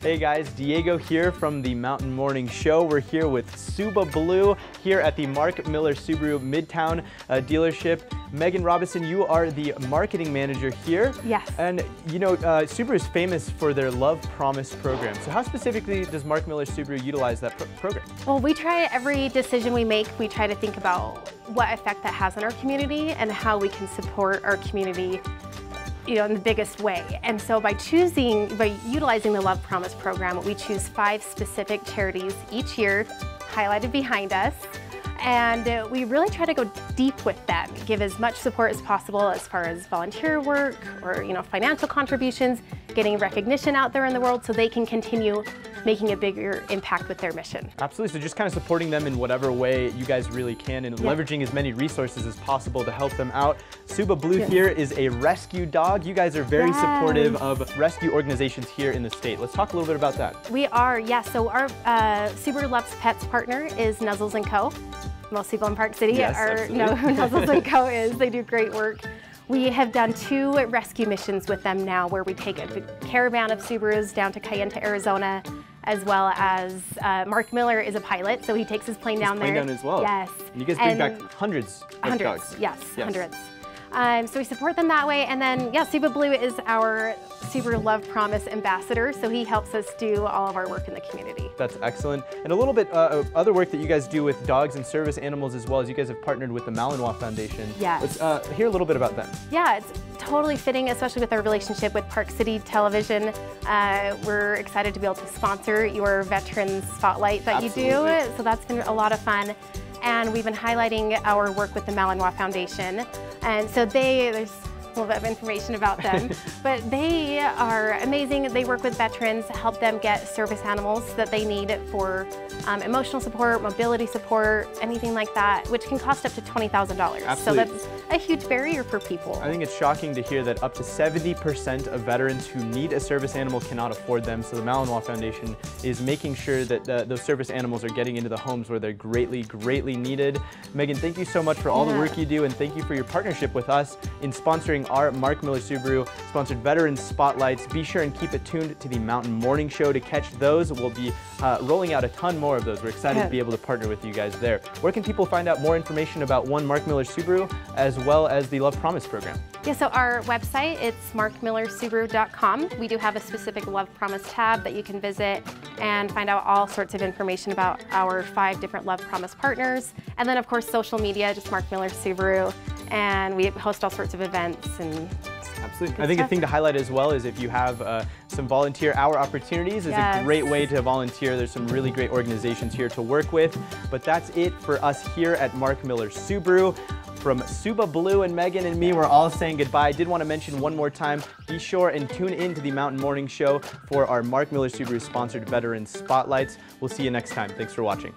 Hey guys, Diego here from the Mountain Morning Show. We're here with Suba Blue here at the Mark Miller Subaru Midtown dealership. Megan Robison, you are the marketing manager here. Yes. And you know, Subaru is famous for their Love Promise program. So how specifically does Mark Miller Subaru utilize that program? Well, we try every decision we make, we try to think about what effect that has on our community and how we can support our community, you know, in the biggest way. And so by utilizing the Love Promise program, we choose 5 specific charities each year, highlighted behind us. And we really try to go deep with them, give as much support as possible as far as volunteer work or, you know, financial contributions, getting recognition out there in the world so they can continue making a bigger impact with their mission. Absolutely, so just kind of supporting them in whatever way you guys really can and leveraging as many resources as possible to help them out. Suba Blue here is a rescue dog. You guys are very supportive of rescue organizations here in the state. Let's talk a little bit about that. We are, so our Subaru Loves Pets partner is Nuzzles & Co. Most people in Park City are, you know who Nuzzles & Co is. They do great work. We have done 2 rescue missions with them now where we take a caravan of Subarus down to Kayenta, Arizona, as well as Mark Miller is a pilot, so he takes his plane down there. Plane down as well. Yes. And you guys bring back hundreds of dogs. Yes, hundreds. So we support them that way. And then, Suba Blue is our Subaru Love Promise ambassador, so he helps us do all of our work in the community. That's excellent. And a little bit of other work that you guys do with dogs and service animals as well, as you guys have partnered with the Malinois Foundation. Yes. Let's hear a little bit about them. Yeah, it's totally fitting, especially with our relationship with Park City Television. We're excited to be able to sponsor your veterans spotlight that you do. So that's been a lot of fun. And we've been highlighting our work with the Malinois Foundation. And so there's a little bit of information about them, but they are amazing. They work with veterans, help them get service animals that they need for emotional support, mobility support, anything like that, which can cost up to $20,000. So that's a huge barrier for people. I think it's shocking to hear that up to 70% of veterans who need a service animal cannot afford them. So the Malinois Foundation is making sure that those service animals are getting into the homes where they're greatly, greatly needed. Megan, thank you so much for all the work you do, and thank you for your partnership with us in sponsoring our Mark Miller Subaru sponsored Veterans Spotlights. Be sure and keep it tuned to the Mountain Morning Show to catch those. We'll be rolling out a ton more of those. We're excited to be able to partner with you guys there. Where can people find out more information about Mark Miller Subaru as well as the Love Promise program? Yeah, so our website, it's markmillersubaru.com. We do have a specific Love Promise tab that you can visit and find out all sorts of information about our 5 different Love Promise partners. And then of course, social media, just Mark Miller Subaru. And we host all sorts of events and Absolutely. I think a thing to highlight as well is if you have some volunteer hour opportunities, is a great way to volunteer. There's some really great organizations here to work with. But that's it for us here at Mark Miller Subaru. From Suba Blue and Megan and me, we're all saying goodbye. I did want to mention one more time, be sure and tune in to the Mountain Morning Show for our Mark Miller Subaru sponsored Veterans Spotlights. We'll see you next time. Thanks for watching.